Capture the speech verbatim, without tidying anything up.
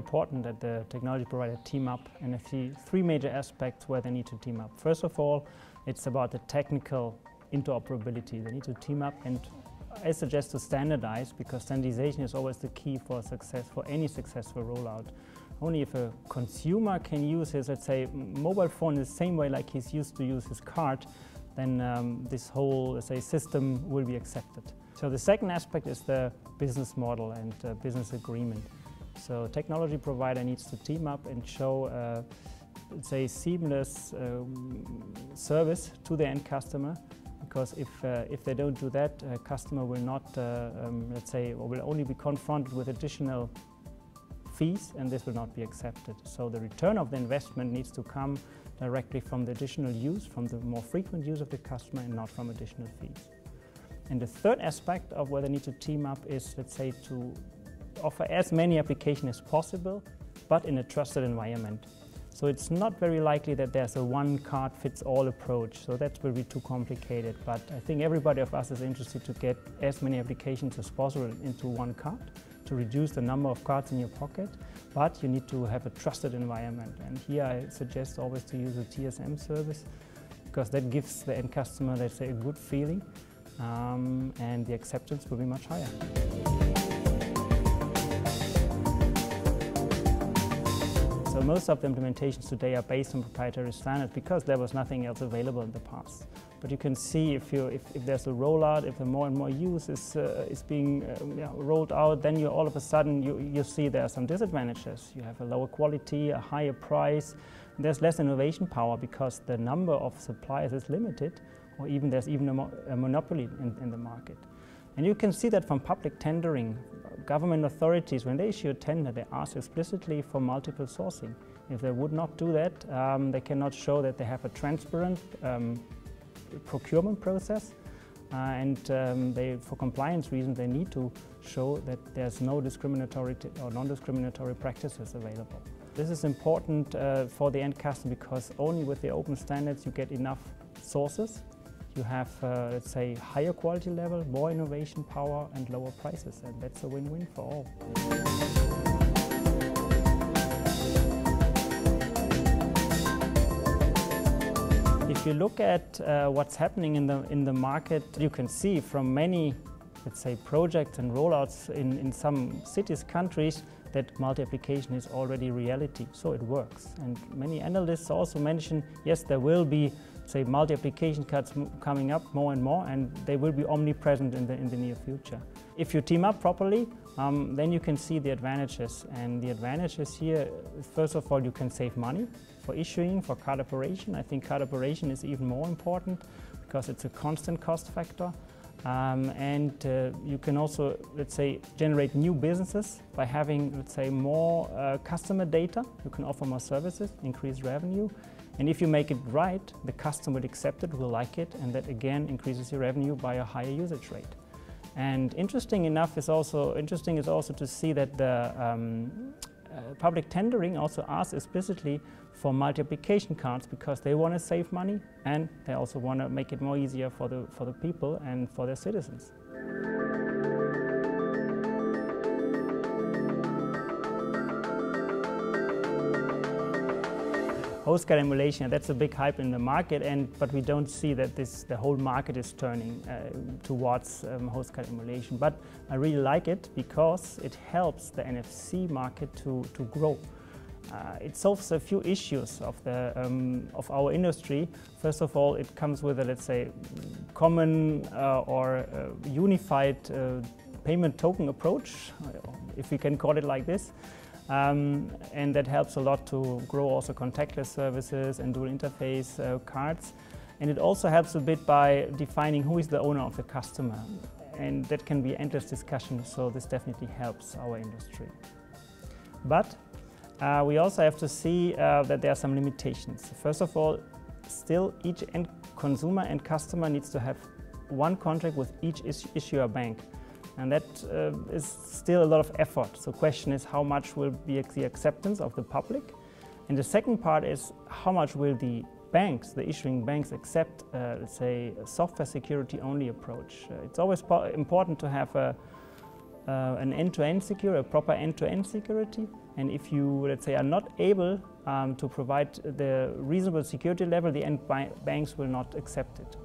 important that the technology provider team up, and I see three major aspects where they need to team up. First of all, it's about the technical interoperability. They need to team up, and I suggest to standardize, because standardization is always the key for success, for any successful rollout. Only if a consumer can use his, let's say, mobile phone in the same way like he's used to use his card, then um, this whole, let's say, system will be accepted. So the second aspect is the business model and uh, business agreement. So technology provider needs to team up and show, uh, let's say, seamless uh, service to the end customer. Because if, uh, if they don't do that, a customer will not, uh, um, let's say, or will only be confronted with additional fees, and this will not be accepted. So the return of the investment needs to come directly from the additional use, from the more frequent use of the customer, and not from additional fees. And the third aspect of where they need to team up is, let's say, to offer as many applications as possible, but in a trusted environment. So it's not very likely that there's a one-card-fits-all approach, so that will be too complicated. But I think everybody of us is interested to get as many applications as possible into one card, to reduce the number of cards in your pocket, but you need to have a trusted environment. And here I suggest always to use a T S M service, because that gives the end customer, let's say, a good feeling, um, and the acceptance will be much higher. So most of the implementations today are based on proprietary standards because there was nothing else available in the past. But you can see if, you, if, if there's a rollout, if the more and more use is, uh, is being uh, you know, rolled out, then you all of a sudden you, you see there are some disadvantages. You have a lower quality, a higher price, and there's less innovation power because the number of suppliers is limited, or even there's even a, mo a monopoly in, in the market. And you can see that from public tendering. Government authorities, when they issue a tender, they ask explicitly for multiple sourcing. If they would not do that, um, they cannot show that they have a transparent um, procurement process. Uh, and um, they, for compliance reasons, they need to show that there's no discriminatory or non-discriminatory practices available. This is important uh, for the end customer, because only with the open standards you get enough sources. You have, uh, let's say, higher quality level, more innovation power, and lower prices, and that's a win-win for all. If you look at uh, what's happening in the, in the market, you can see from many, let's say, projects and rollouts in, in some cities, countries, that multi-application is already reality, so it works. And many analysts also mention, yes, there will be, say, multi-application cards coming up more and more, and they will be omnipresent in the, in the near future. If you team up properly, um, then you can see the advantages. And the advantages here, first of all, you can save money for issuing, for card operation. I think card operation is even more important because it's a constant cost factor. Um, and uh, you can also, let's say, generate new businesses by having, let's say, more uh, customer data. You can offer more services, increase revenue, and if you make it right, the customer will accept it, will like it, and that again increases your revenue by a higher usage rate. And interesting enough is also interesting is also to see that the um, uh, public tendering also asks explicitly for multi-application cards, because they want to save money and they also want to make it more easier for the, for the people and for their citizens. Host card emulation, that's a big hype in the market, and but we don't see that this the whole market is turning uh, towards um, host card emulation. But I really like it because it helps the N F C market to, to grow. Uh, it solves a few issues of, the, um, of our industry. First of all, it comes with a, let's say, common uh, or uh, unified uh, payment token approach, if we can call it like this. Um, and that helps a lot to grow also contactless services and dual interface uh, cards. And it also helps a bit by defining who is the owner of the customer. And that can be endless discussion, so this definitely helps our industry. But Uh, we also have to see uh, that there are some limitations. First of all, still each end consumer and customer needs to have one contract with each is issuer bank. And that uh, is still a lot of effort. So the question is, how much will be the acceptance of the public? And the second part is, how much will the banks, the issuing banks, accept, uh, let's say, a software security-only approach? Uh, it's always important to have a, uh, an end-to-end secure, a proper end-to-end security. And if you, let's say, are not able um, to provide the reasonable security level, the end banks will not accept it.